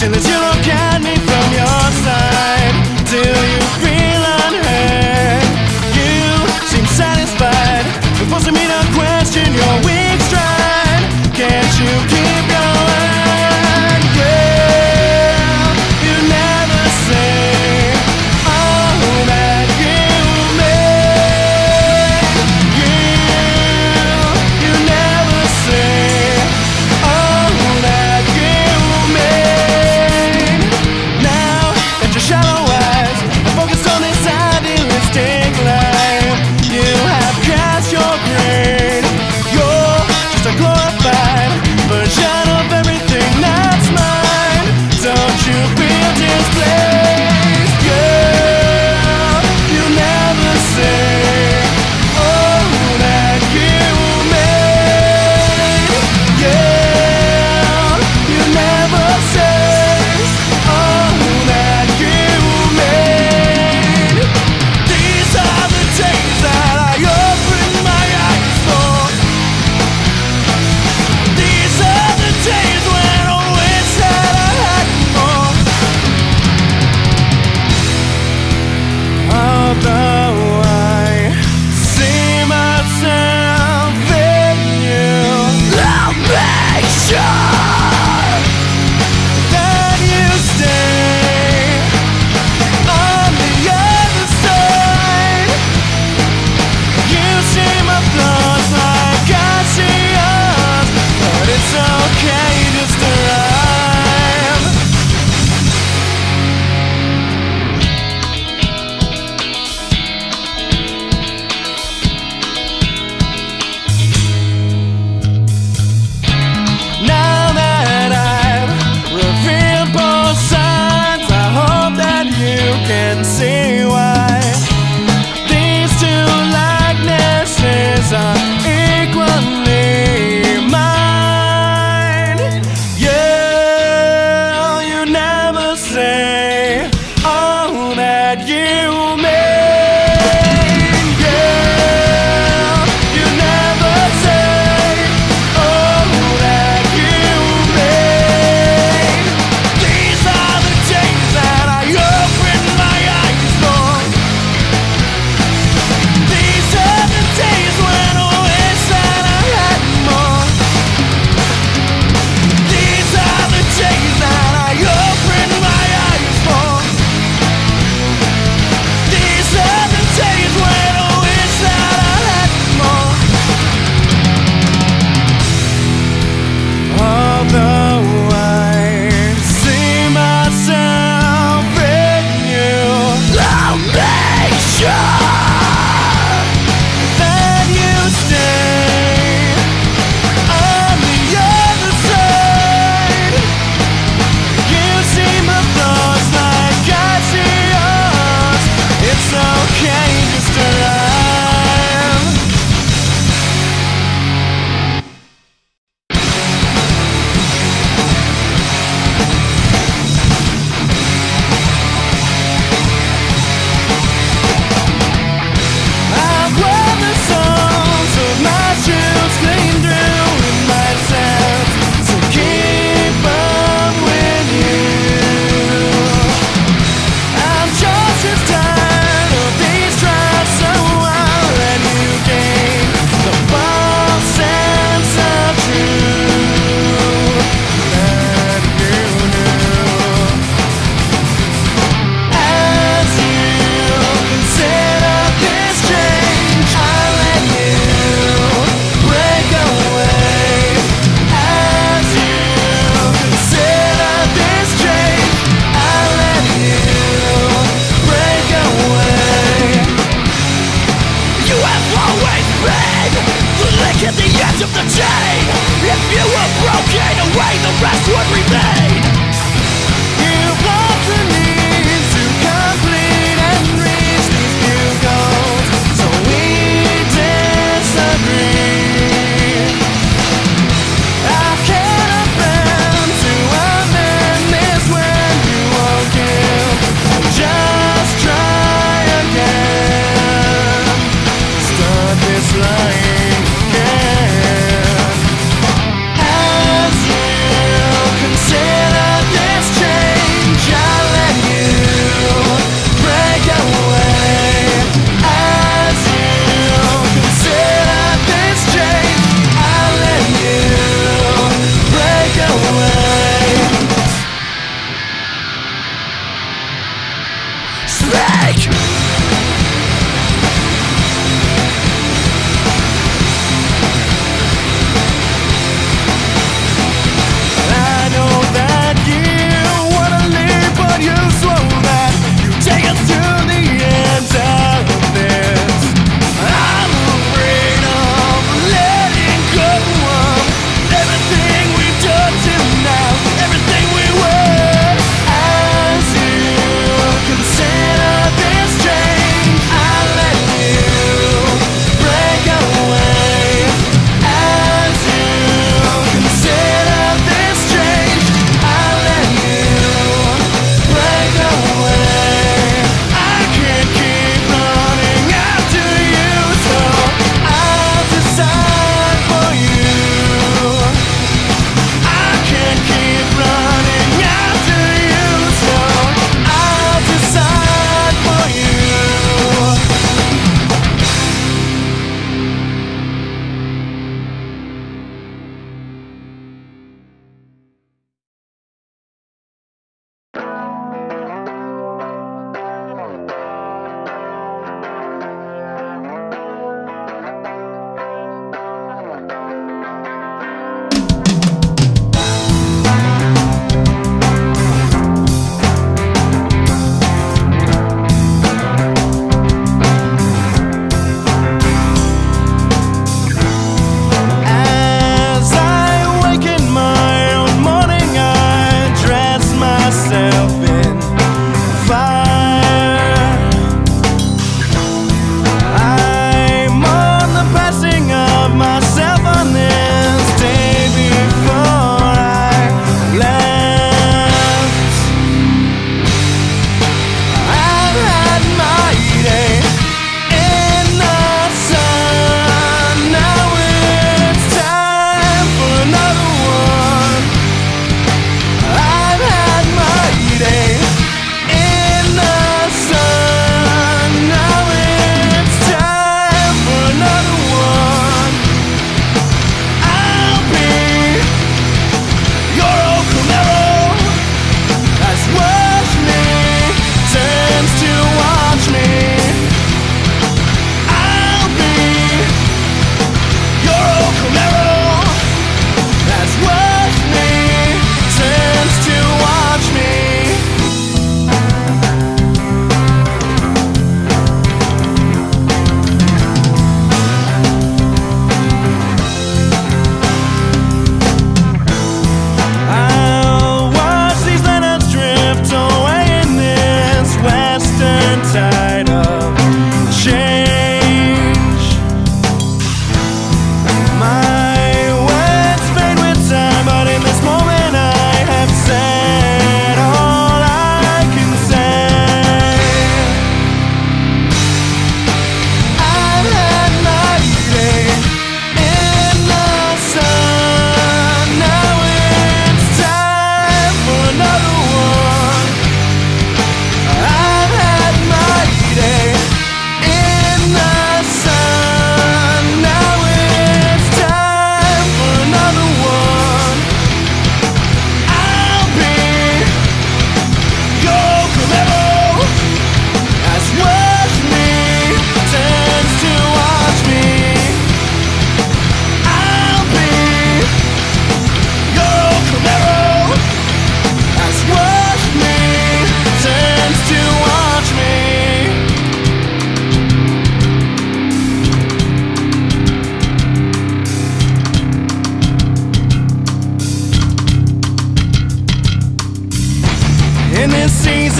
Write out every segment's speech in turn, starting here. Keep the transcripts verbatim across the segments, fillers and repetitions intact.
till you look at me from your side, till you feel unheard. You seem satisfied with forcing me to question your weak stride. Can't you keep going? Girl, you never say all that you mean. Girl, you never say all that you mean.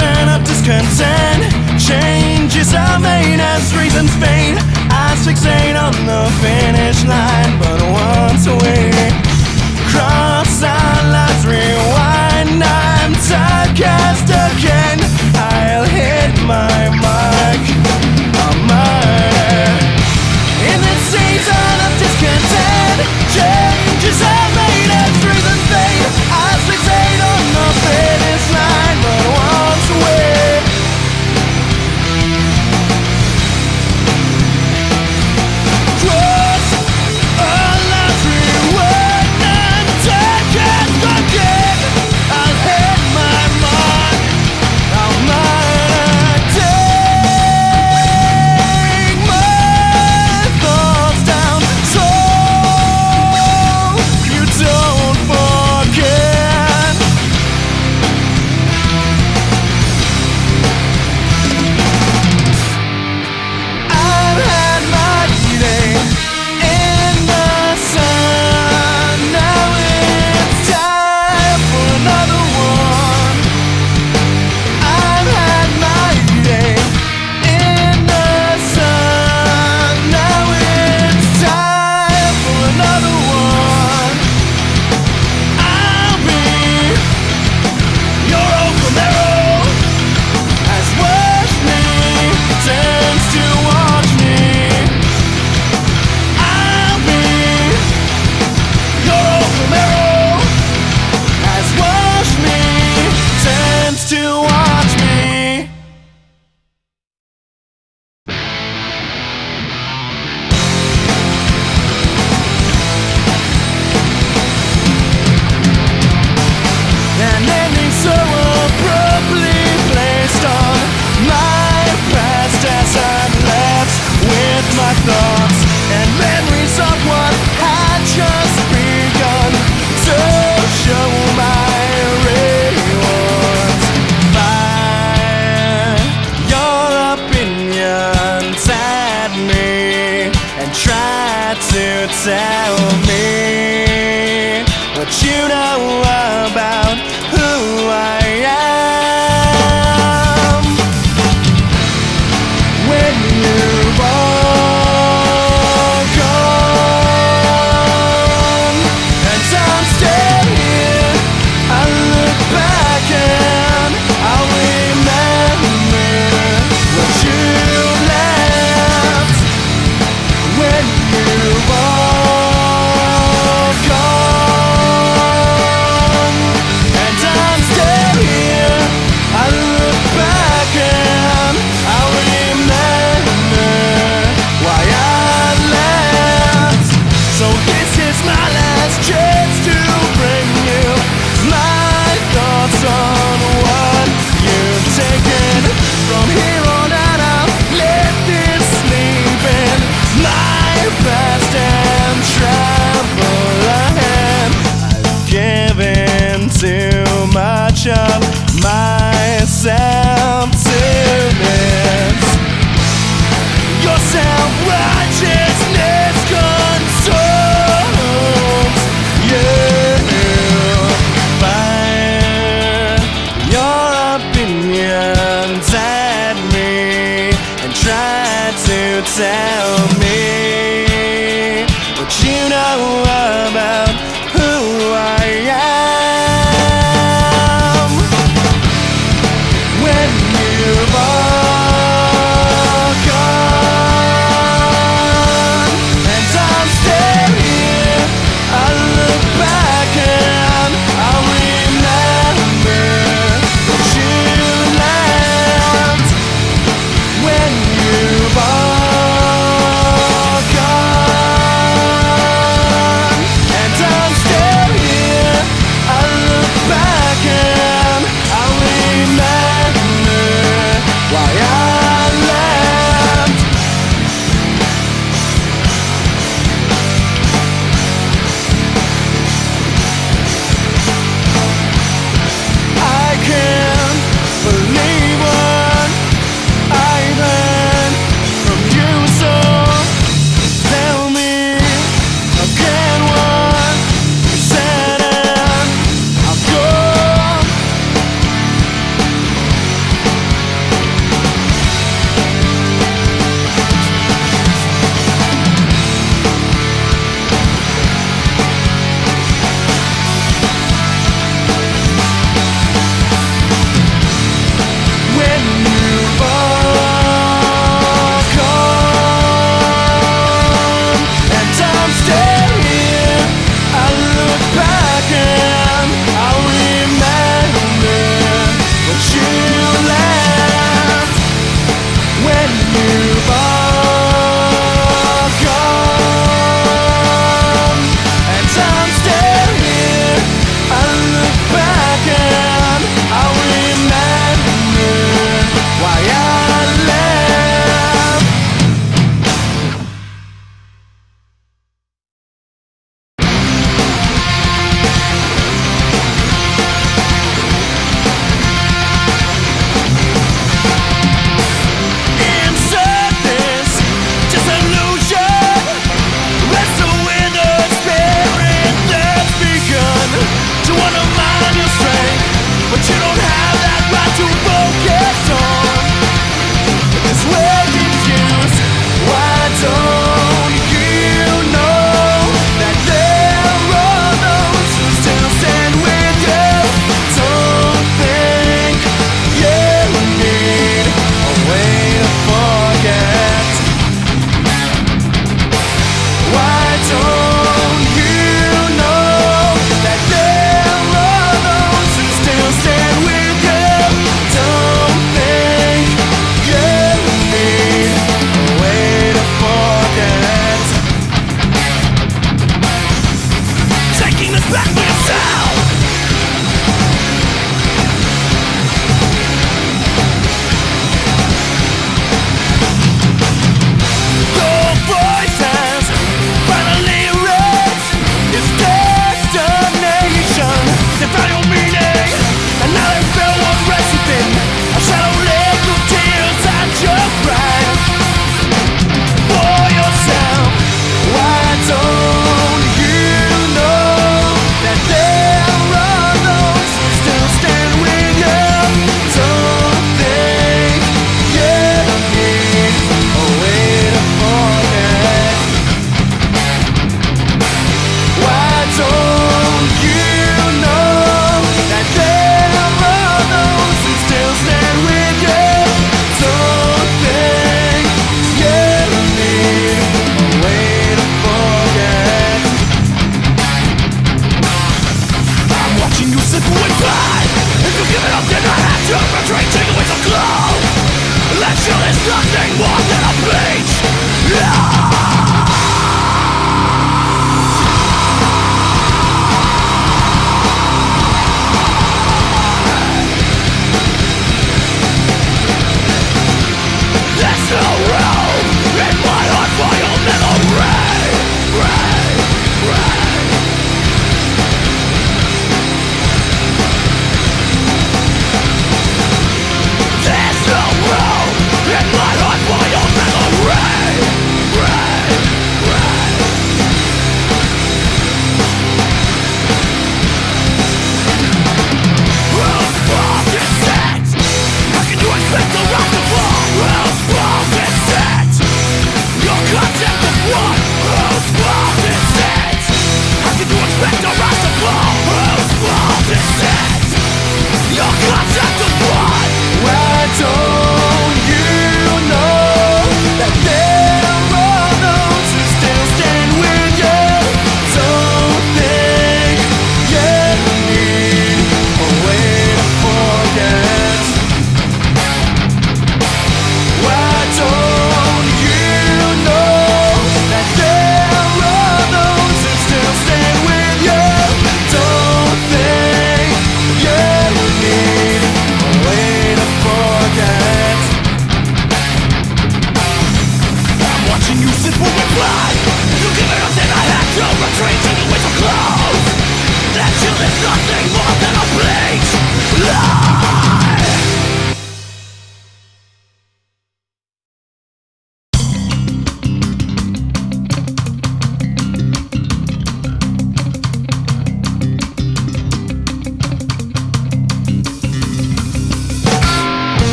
reason of discontent. Changes are made as reasons fade. Eyes fixate on the finish line, but once away. Cross our lines, rewind. I'm typecast again. I'll hit my mark. I'm mine. In this season of discontent, changes are made as reasons fade. Eyes fixate on the finish line, but once away. Cross our lines, rewind. taking this back for yourself.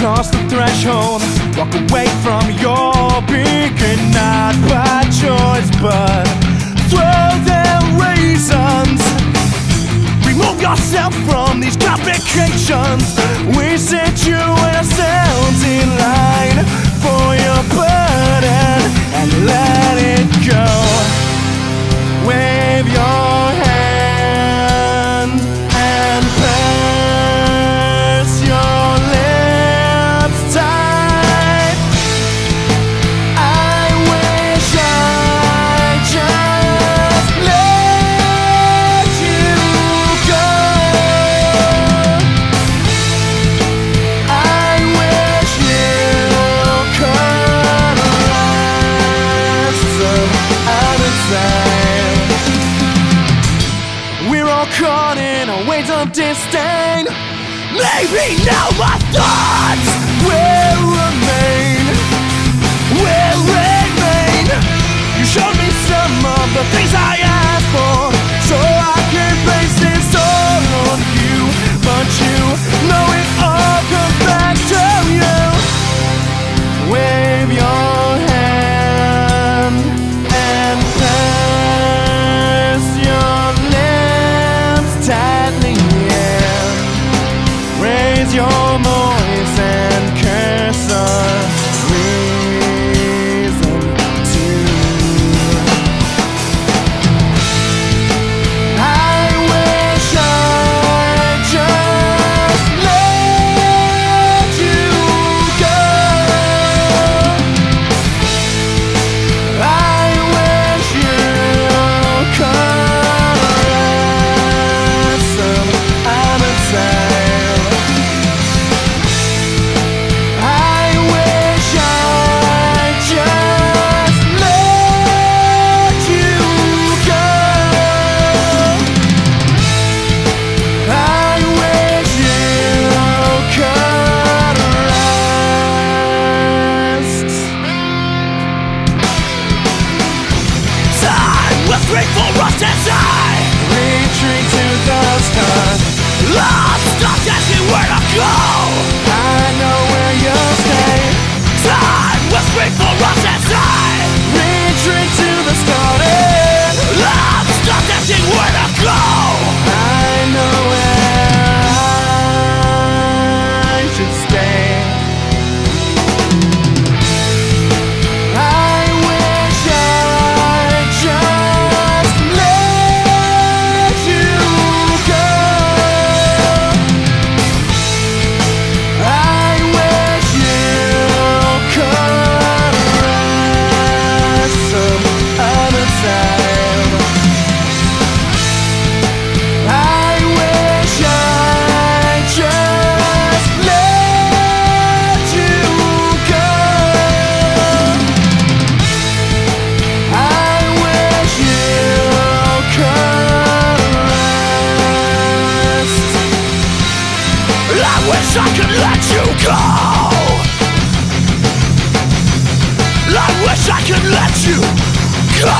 cross the threshold, walk away from your beacon, not by choice, but throw their reasons. Remove yourself from these complications. We set you and ourselves in line for your burden, and let it go. Wave your hand and press your lips tight. I wish I just let you go. I wish you could answer out of sight. We're all caught in a weight of disdain. Maybe now my thoughts will remain, will remain. You showed me some of the things I asked for, so I can base this all on you. But you know it all comes back to you. Wave your hand and press your lips tightly, yeah. Raise your voice and curse a reason to. I wish I just let you go. I wish you could answer out of sight. I wish I just let you go. I wish you could rest. Time will bring for us to die. Retreat to the stars. Lost, lost as you were to go. I know where you'll stay. Time will bring for us to die. Retreat to the starting. Lost, lost as you were to go. I know where I should stay. I wish I just let you go. I wish you could rest some other time. I wish I just let you go. I wish you could rest. I wish I could let you go. I wish I could let you go.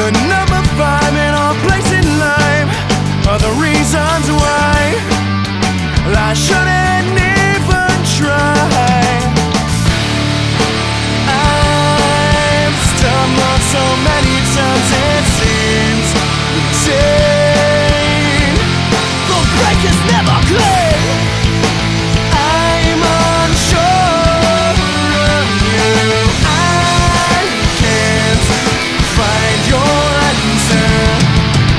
The number five in our place in life are the reasons why I shouldn't even try. I've stumbled so many times it seems insane. The break is never clean. I'm unsure of you. I can't find your answer.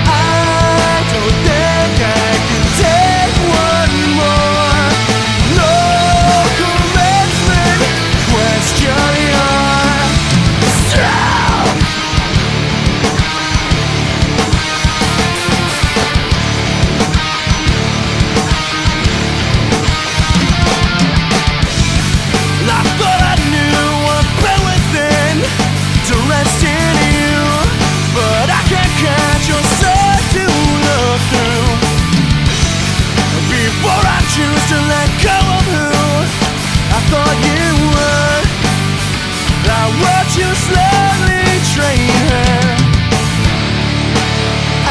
I don't think I can take one more. No commitment, question your strength. I thought I knew what been within to rest in you, but I can't catch your sight to look through. Before I choose to let go of who I thought you were, I watch you slowly train her. I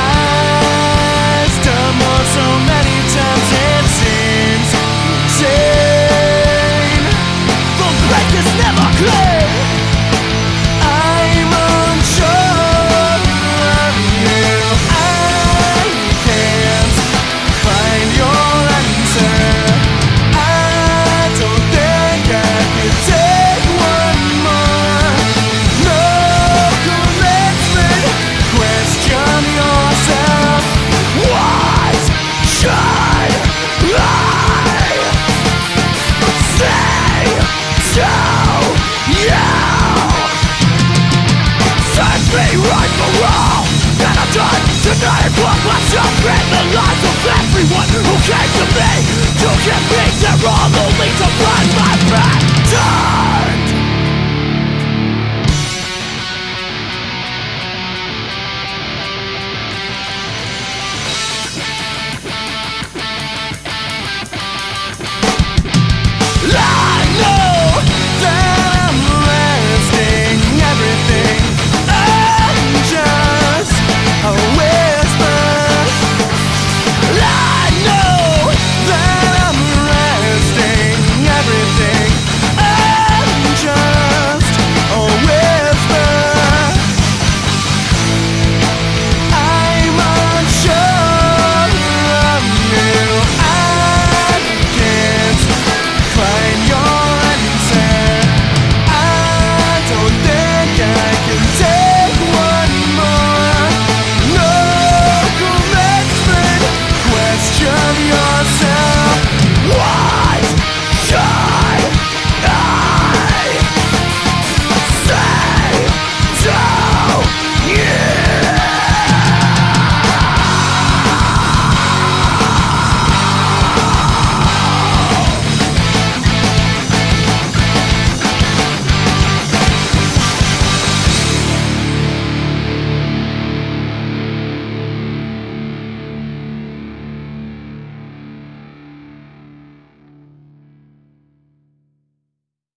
stumble so many times it seems insane. The break is never clear. I'm unsure of you. I can't find your answer. I don't think I can take one more. No commitment, question yourself. What should I say to you? Save me right from wrong that I've done tonight. I put myself in the lives of everyone who came to me to give me their all, only to find my path.